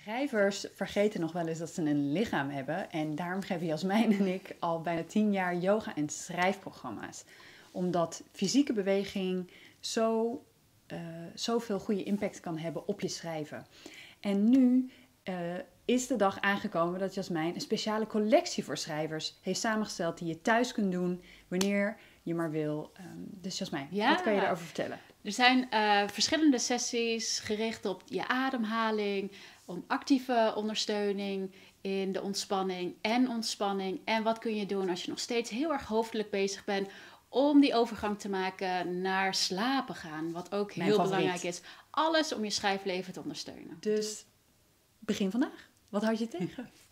Schrijvers vergeten nog wel eens dat ze een lichaam hebben en daarom geven Jasmijn en ik al bijna 10 jaar yoga- en schrijfprogramma's. Omdat fysieke beweging zoveel goede impact kan hebben op je schrijven. En nu is de dag aangekomen dat Jasmijn een speciale collectie voor schrijvers heeft samengesteld die je thuis kunt doen wanneer je maar wil. Dus Jasmijn, wat kan je daarover vertellen? Er zijn verschillende sessies gericht op je ademhaling, om actieve ondersteuning in de ontspanning. En wat kun je doen als je nog steeds heel erg hoofdelijk bezig bent om die overgang te maken naar slapen gaan. Wat ook heel belangrijk is. Alles om je schrijfleven te ondersteunen. Dus begin vandaag. Wat houd je tegen?